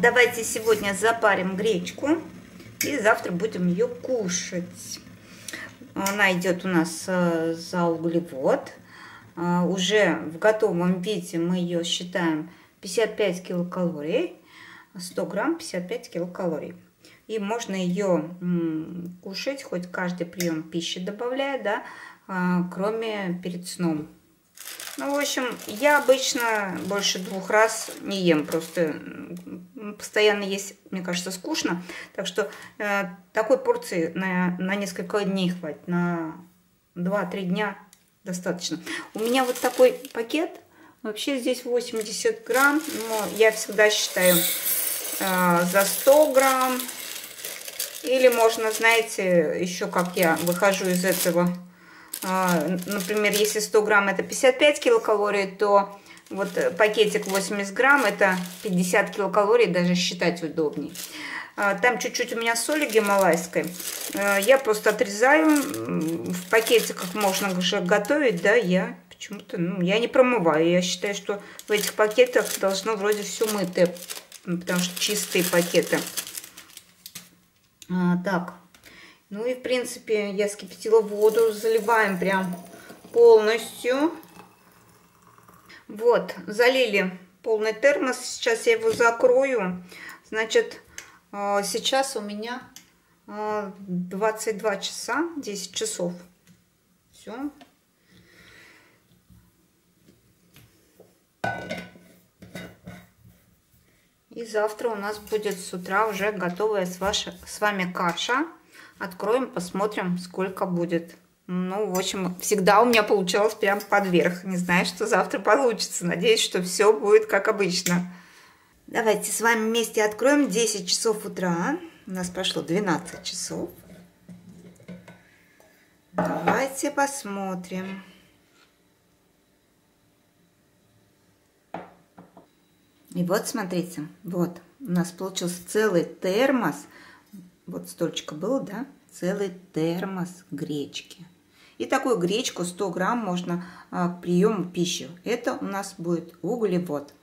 Давайте сегодня запарим гречку и завтра будем ее кушать. Она идет у нас за углевод. Уже в готовом виде мы ее считаем 55 килокалорий, 100 грамм 55 килокалорий. И можно ее кушать хоть каждый прием пищи добавляя, да, кроме перед сном. Ну, в общем, я обычно больше 2 раз не ем, просто постоянно есть, мне кажется, скучно. Так что такой порции на несколько дней хватит, на 2-3 дня достаточно. У меня вот такой пакет, вообще здесь 80 грамм, но я всегда считаю за 100 грамм. Или можно, знаете, еще как я выхожу из этого. Например, если 100 грамм это 55 килокалорий, то вот пакетик 80 грамм это 50 килокалорий, даже считать удобней. Там чуть-чуть у меня соли гималайской. Я просто отрезаю. В пакетиках можно уже готовить, да, я почему-то, ну, я не промываю. Я считаю, что в этих пакетах должно вроде все мытое, потому что чистые пакеты. Так. Ну и, в принципе, я вскипятила воду, заливаем прям полностью. Вот, залили полный термос, сейчас я его закрою. Значит, сейчас у меня 22 часа, 10 часов. Все. И завтра у нас будет с утра уже готовая с вами каша. Откроем, посмотрим, сколько будет. Ну, в общем, всегда у меня получалось прям подверх. Не знаю, что завтра получится. Надеюсь, что все будет как обычно. Давайте с вами вместе откроем. 10 часов утра. У нас прошло 12 часов. Давайте посмотрим. И вот, смотрите, вот у нас получился целый термос. Вот столько было, да? Целый термос гречки. И такую гречку 100 грамм можно к приему пищи. Это у нас будет углевод.